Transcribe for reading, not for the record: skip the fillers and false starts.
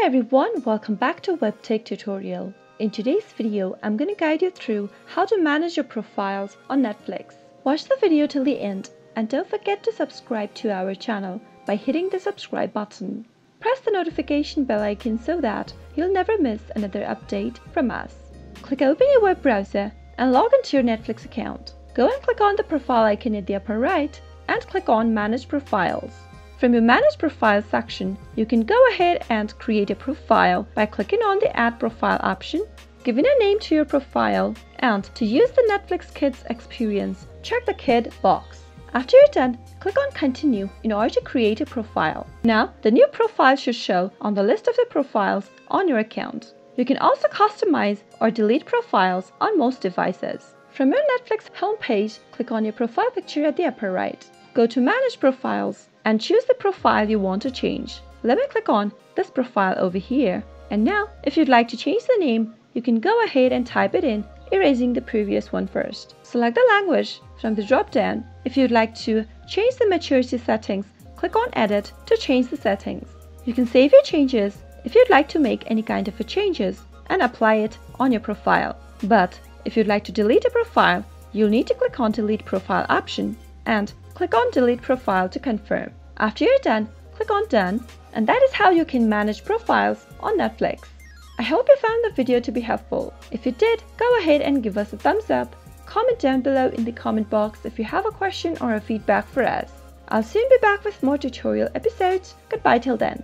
Hi everyone, welcome back to WebTech tutorial. In today's video, I'm going to guide you through how to manage your profiles on Netflix. Watch the video till the end and don't forget to subscribe to our channel by hitting the subscribe button. Press the notification bell icon so that you'll never miss another update from us. Click open your web browser and log into your Netflix account. Go and click on the profile icon at the upper right and click on Manage Profiles. From your Manage Profile section, you can go ahead and create a profile by clicking on the Add Profile option, giving a name to your profile, and to use the Netflix Kids experience, check the Kid box. After you're done, click on Continue in order to create a profile. Now, the new profile should show on the list of the profiles on your account. You can also customize or delete profiles on most devices. From your Netflix homepage, click on your profile picture at the upper right. Go to Manage Profiles and choose the profile you want to change. Let me click on this profile over here. And now, if you'd like to change the name, you can go ahead and type it in, erasing the previous one first. Select the language from the drop-down. If you'd like to change the maturity settings, click on Edit to change the settings. You can save your changes if you'd like to make any kind of changes and apply it on your profile. But if you'd like to delete a profile, you'll need to click on Delete Profile option and click on Delete Profile to confirm. After you're done, click on Done, and that is how you can manage profiles on Netflix. I hope you found the video to be helpful. If you did, go ahead and give us a thumbs up, comment down below in the comment box if you have a question or a feedback for us. I'll soon be back with more tutorial episodes. Goodbye till then.